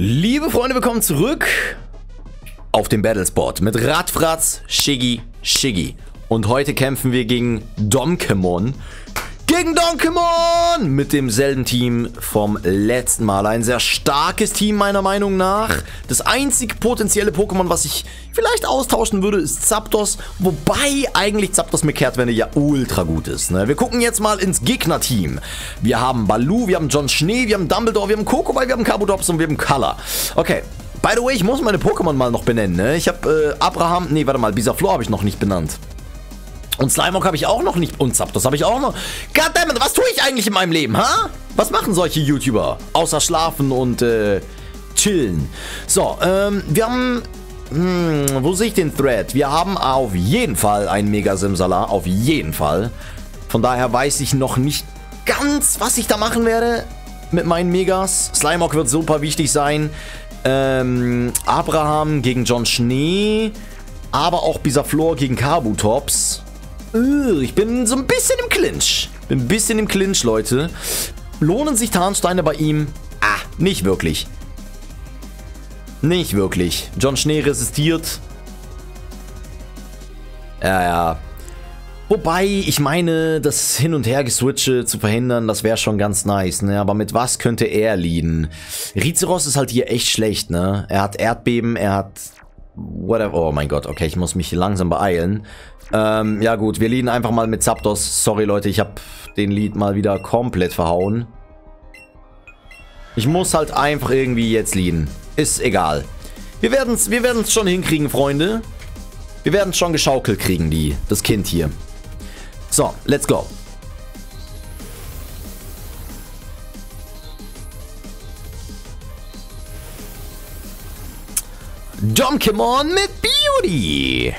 Liebe Freunde, willkommen zurück auf dem Battlespot mit Radfratz, Shiggy. Und heute kämpfen wir gegen Donkemon. Gegen Donkemon! Mit demselben Team vom letzten Mal. Ein sehr starkes Team meiner Meinung nach. Das einzig potenzielle Pokémon, was ich vielleicht austauschen würde, ist Zapdos. Wobei eigentlich Zapdos mit Kehrtwende ja ultra gut ist. Ne? Wir gucken jetzt mal ins Gegnerteam. Wir haben Baloo, wir haben John Schnee, wir haben Dumbledore, wir haben Kokowai, wir haben Kabutops und wir haben Color. Okay. By the way, ich muss meine Pokémon mal noch benennen. Ne? Ich habe Bisaflor habe ich noch nicht benannt. Und Slimok habe ich auch noch nicht. Und Zapdos habe ich auch noch. Goddammit, was tue ich eigentlich in meinem Leben, ha? Was machen solche YouTuber? Außer schlafen und chillen. So, wir haben... wo sehe ich den Thread? Wir haben auf jeden Fall einen Mega-Simsala. Auf jeden Fall. Von daher weiß ich noch nicht ganz, was ich da machen werde mit meinen Megas. Slimok wird super wichtig sein. Abraham gegen John Schnee. Aber auch Bisaflor gegen Kabutops. Ich bin so ein bisschen im Clinch. Leute. Lohnen sich Tarnsteine bei ihm? Ah, nicht wirklich. Nicht wirklich. John Schnee resistiert. Ja. Wobei, ich meine, das Hin- und Her-Geswitche zu verhindern, das wäre schon ganz nice, ne? Aber mit was könnte er leaden? Rizeros ist halt hier echt schlecht, ne? Er hat Erdbeben, er hat... Whatever. Oh mein Gott, okay, ich muss mich langsam beeilen. Ja gut, wir leaden einfach mal mit Zapdos. Sorry Leute, ich habe den Lead mal wieder komplett verhauen. Ich muss halt einfach irgendwie jetzt leaden. Ist egal. Wir werden's schon hinkriegen, Freunde. Wir werden es schon geschaukelt kriegen, das Kind hier. So, let's go. Donkemon mit Beauty.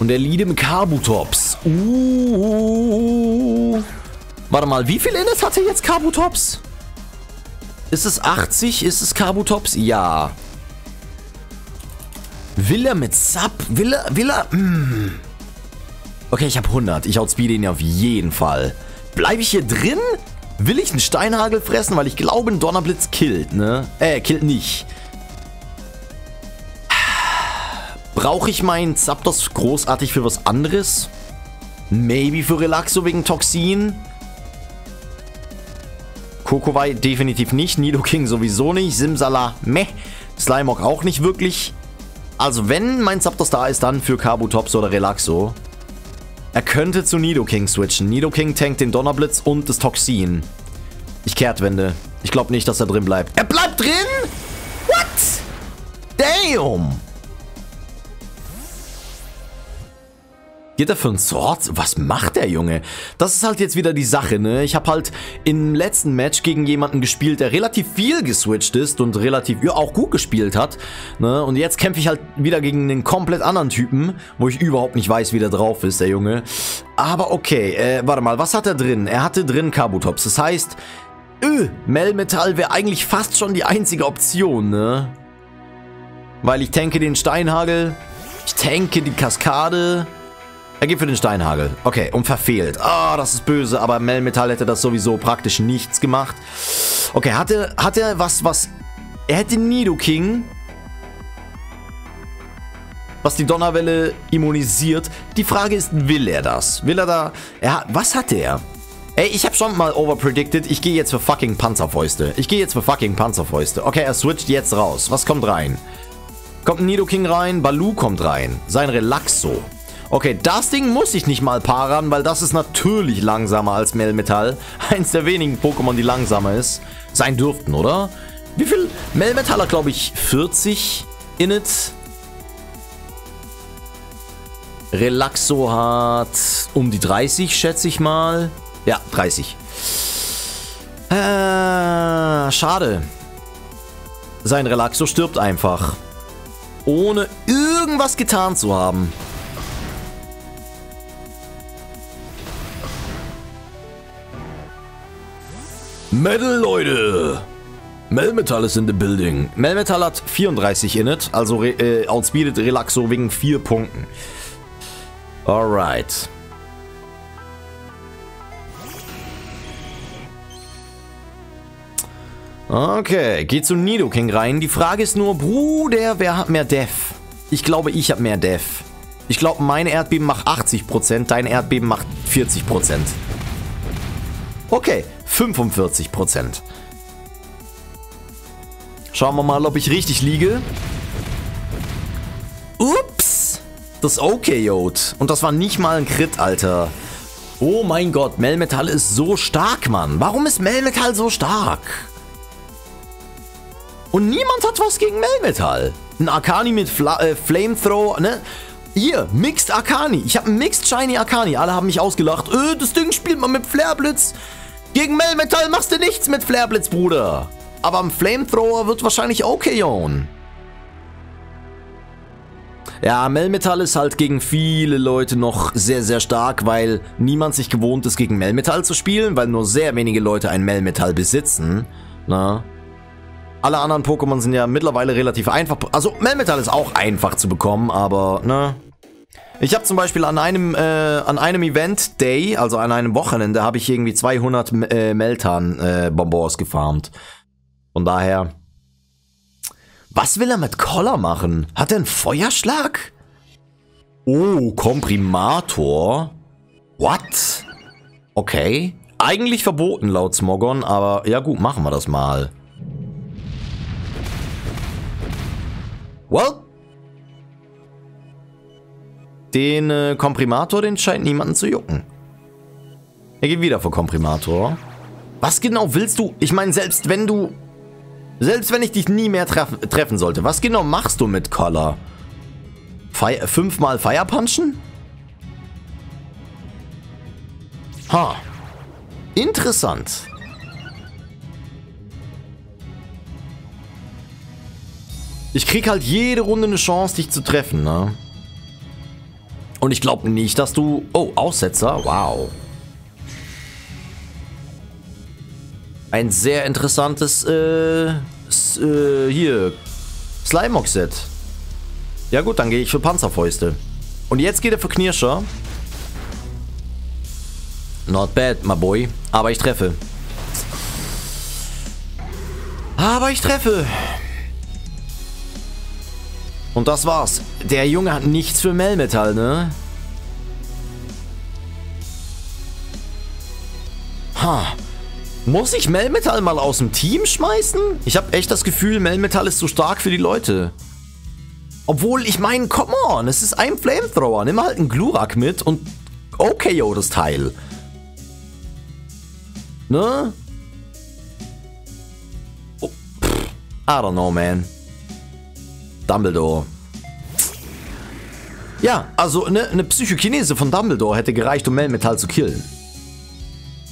Und der Lead im Kabutops. Warte mal, wie viel Innes hatte jetzt Kabutops? Ist es 80? Ist es Kabutops? Ja. Will er mit Sub? Will er? Okay, ich habe 100. Ich outspeed ihn auf jeden Fall. Bleibe ich hier drin? Will ich einen Steinhagel fressen? Weil ich glaube, ein Donnerblitz killt, ne? Killt nicht. Brauche ich meinen Zapdos großartig für was anderes? Maybe für Relaxo wegen Toxin? Kokowai definitiv nicht. Nidoking sowieso nicht. Simsala, meh. Slimok auch nicht wirklich. Also wenn mein Zapdos da ist, dann für Kabutops oder Relaxo. Er könnte zu Nidoking switchen. Nidoking tankt den Donnerblitz und das Toxin. Ich Kehrtwende. Ich glaube nicht, dass er drin bleibt. Er bleibt drin? What? Damn! Geht er für einen Sort? Was macht der Junge? Das ist halt jetzt wieder die Sache, ne? Ich habe halt im letzten Match gegen jemanden gespielt, der relativ viel geswitcht ist und relativ, ja, auch gut gespielt hat, ne? Und jetzt kämpfe ich halt wieder gegen einen komplett anderen Typen, wo ich überhaupt nicht weiß, wie der drauf ist, der Junge. Aber okay, warte mal, was hat er drin? Er hatte drin Kabutops, das heißt, Melmetal wäre eigentlich fast schon die einzige Option, ne? Weil ich tanke den Steinhagel, ich tanke die Kaskade... Er geht für den Steinhagel. Okay, und verfehlt. Ah, das ist böse, aber Melmetal hätte das sowieso praktisch nichts gemacht. Okay, hat er was... Er hätte Nidoking, was die Donnerwelle immunisiert. Die Frage ist, will er das? Will er da... was hatte er? Ey, ich habe schon mal overpredicted. Ich gehe jetzt für fucking Panzerfäuste. Okay, er switcht jetzt raus. Was kommt rein? Kommt Nidoking rein, Baloo kommt rein. Sein Relaxo. Okay, das Ding muss ich nicht mal paaren, weil das ist natürlich langsamer als Melmetal. Eins der wenigen Pokémon, die langsamer ist. Sein dürften, oder? Wie viel? Melmetal hat, glaube ich, 40 in it. Relaxo hat um die 30, schätze ich mal. Ja, 30. Schade. Sein Relaxo stirbt einfach. Ohne irgendwas getan zu haben. Metal, Leute! Melmetal ist in the building. Melmetal hat 34 in it, also outspeedet Relaxo wegen 4 Punkten. Alright. Okay, geht zu Nidoking rein. Die Frage ist nur, Bruder, wer hat mehr Def? Ich glaube, ich habe mehr Def. Ich glaube, mein Erdbeben macht 80%, dein Erdbeben macht 40%. Okay, 45%. Schauen wir mal, ob ich richtig liege. Ups! Das OKO'd. Und das war nicht mal ein Crit, Alter. Oh mein Gott, Melmetal ist so stark, Mann. Warum ist Melmetal so stark? Und niemand hat was gegen Melmetal. Ein Arcani mit Flamethrower, ne? Ihr, Mixed Arcani. Ich habe einen Mixed Shiny Arcani. Alle haben mich ausgelacht. Das Ding spielt man mit Flareblitz. Gegen Melmetal machst du nichts mit Flareblitz, Bruder. Aber am Flamethrower wird wahrscheinlich OKO'n. Ja, Melmetal ist halt gegen viele Leute noch sehr, sehr stark, weil niemand sich gewohnt ist, gegen Melmetal zu spielen, weil nur sehr wenige Leute ein Melmetal besitzen. Na? Alle anderen Pokémon sind ja mittlerweile relativ einfach. Also, Melmetal ist auch einfach zu bekommen, aber, ne? Ich habe zum Beispiel an einem Event-Day, also an einem Wochenende, habe ich irgendwie 200 Meltan-Bonbons gefarmt. Von daher... Was will er mit Collar machen? Hat er einen Feuerschlag? Oh, Komprimator? What? Okay. Eigentlich verboten laut Smogon, aber ja gut, machen wir das mal. Well? Den Komprimator, den scheint niemanden zu jucken. Er geht wieder vor Komprimator. Was genau willst du? Ich meine, selbst wenn ich dich nie mehr treffen sollte, was genau machst du mit Collar? Fünfmal Fire Punchen? Ha. Interessant. Ich krieg halt jede Runde eine Chance, dich zu treffen, ne? Und ich glaube nicht, dass du... Oh, Aussetzer? Wow. Ein sehr interessantes, hier, Slimok-Set. Ja gut, dann gehe ich für Panzerfäuste. Und jetzt geht er für Knirscher. Not bad, my boy. Aber ich treffe. Und das war's. Der Junge hat nichts für Melmetal, ne? Ha. Muss ich Melmetal mal aus dem Team schmeißen? Ich habe echt das Gefühl, Melmetal ist zu stark für die Leute. Obwohl, ich meine, come on, es ist ein Flamethrower. Nimm halt einen Glurak mit und OKO das Teil. Ne? Oh, pff, I don't know, man. Dumbledore. Ja, also eine Psychokinese von Dumbledore hätte gereicht, um Melmetal zu killen.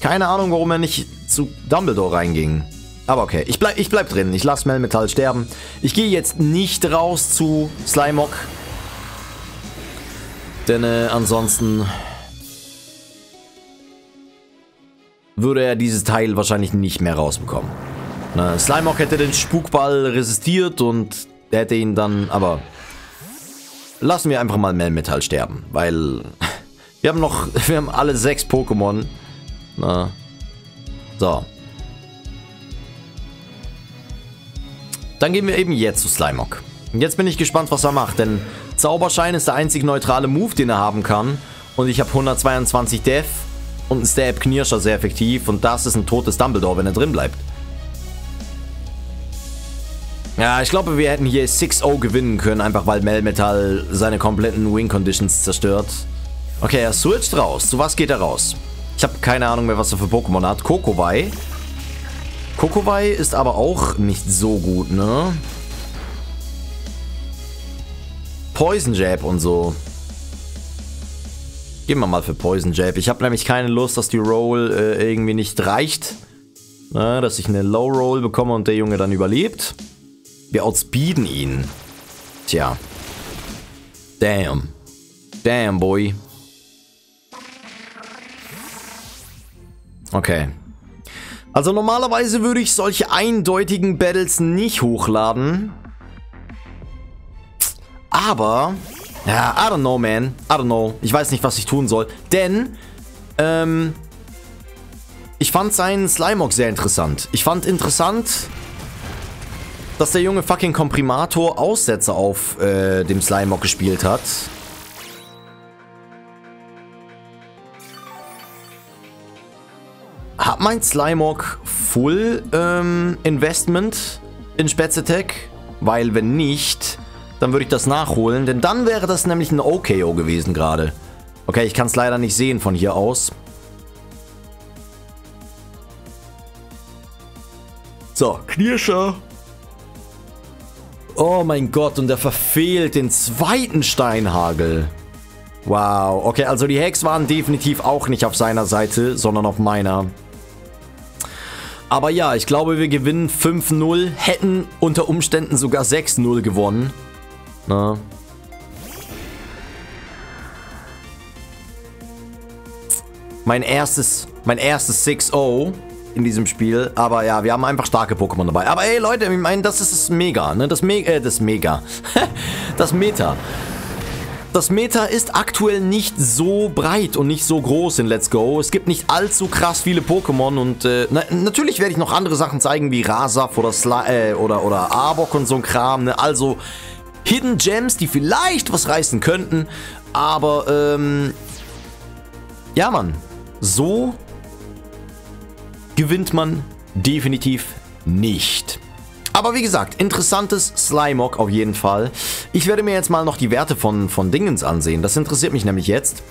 Keine Ahnung, warum er nicht zu Dumbledore reinging. Aber okay, ich bleib drin. Ich lasse Melmetal sterben. Ich gehe jetzt nicht raus zu Slimok. Denn ansonsten würde er dieses Teil wahrscheinlich nicht mehr rausbekommen. Na, Slimok hätte den Spukball resistiert und der hätte ihn dann... Aber lassen wir einfach mal Melmetal sterben. Weil wir haben alle 6 Pokémon... Na. So. Dann gehen wir eben jetzt zu Slimok. Und jetzt bin ich gespannt, was er macht, denn Zauberschein ist der einzig neutrale Move, den er haben kann. Und ich habe 122 Def und ein Stab Knirscher sehr effektiv. Und das ist ein totes Dumbledore, wenn er drin bleibt. Ja, ich glaube, wir hätten hier 6-0 gewinnen können, einfach weil Melmetal seine kompletten Wing Conditions zerstört. Okay, er switcht raus. Zu was geht er raus? Ich habe keine Ahnung mehr, was er für Pokémon hat. Kokowai. Kokowai ist aber auch nicht so gut, ne? Poison Jab und so. Gehen wir mal für Poison Jab. Ich habe nämlich keine Lust, dass die Roll irgendwie nicht reicht. Na, dass ich eine Low Roll bekomme und der Junge dann überlebt. Wir outspeeden ihn. Tja. Damn. Damn, boy. Okay. Also normalerweise würde ich solche eindeutigen Battles nicht hochladen. Aber, ja, I don't know, man. I don't know. Ich weiß nicht, was ich tun soll. Denn, ich fand seinen Slimok sehr interessant. Ich fand interessant, dass der junge fucking Komprimator Aussätze auf dem Slimok gespielt hat. Hat mein Slimok Full Investment in Spätzetech? Weil wenn nicht, dann würde ich das nachholen, denn dann wäre das nämlich ein OKO gewesen gerade. Okay, ich kann es leider nicht sehen von hier aus. So, Knirscher. Oh mein Gott, und er verfehlt den zweiten Steinhagel. Wow, okay, also die Hacks waren definitiv auch nicht auf seiner Seite, sondern auf meiner. Aber ja, ich glaube, wir gewinnen 5-0, hätten unter Umständen sogar 6-0 gewonnen. Na. Mein erstes 6-0 in diesem Spiel. Aber ja, wir haben einfach starke Pokémon dabei. Aber ey, Leute, ich meine, das ist das Mega, ne? Das Meta. Das Meta ist aktuell nicht so breit und nicht so groß in Let's Go. Es gibt nicht allzu krass viele Pokémon und natürlich werde ich noch andere Sachen zeigen wie Rasaph oder Slaw oder Arbok und so ein Kram. Ne? Also Hidden Gems, die vielleicht was reißen könnten, aber ja Mann, so gewinnt man definitiv nicht. Aber wie gesagt, interessantes Slimok auf jeden Fall. Ich werde mir jetzt mal noch die Werte von Dingens ansehen. Das interessiert mich nämlich jetzt.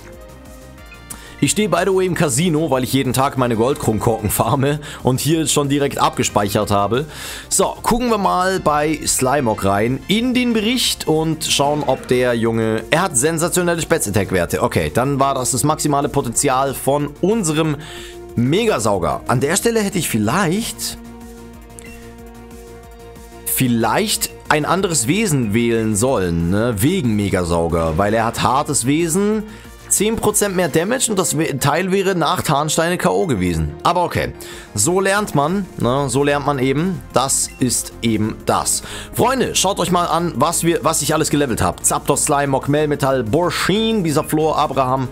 Ich stehe by the way im Casino, weil ich jeden Tag meine Goldkronkorken farme und hier schon direkt abgespeichert habe. So, gucken wir mal bei Slimok rein in den Bericht und schauen, ob der Junge... Er hat sensationelle Spätz-Attack-Werte. Okay, dann war das maximale Potenzial von unserem Megasauger. An der Stelle hätte ich vielleicht ein anderes Wesen wählen sollen, ne? Wegen Megasauger, weil er hat hartes Wesen, 10% mehr Damage und das Teil wäre nach Tarnsteine K.O. gewesen. Aber okay, so lernt man, ne? So lernt man eben, das ist eben das. Freunde, schaut euch mal an, was ich alles gelevelt habe. Zapdos, Slimok, Melmetal, Borshin, Bisaflor, Abraham,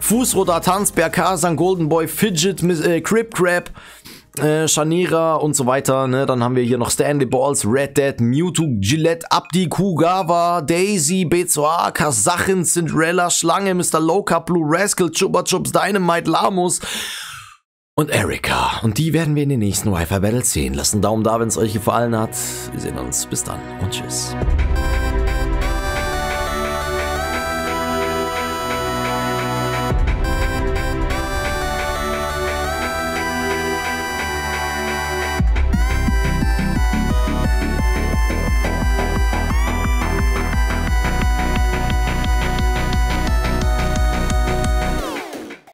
Fußroter, Tanzberg, Kasan, Golden Boy, Fidget, Crip Crab, Shanira und so weiter, ne? Dann haben wir hier noch Stanley Balls, Red Dead, Mewtwo, Gillette, Abdi, Kugawa, Daisy, Bezoar, Kasachin, Cinderella, Schlange, Mr. Lowcup, Blue Rascal, Chupa Chups, Dynamite, Lamus und Erika. Und die werden wir in den nächsten Wi-Fi Battles sehen. Lasst einen Daumen da, wenn es euch gefallen hat. Wir sehen uns. Bis dann und tschüss.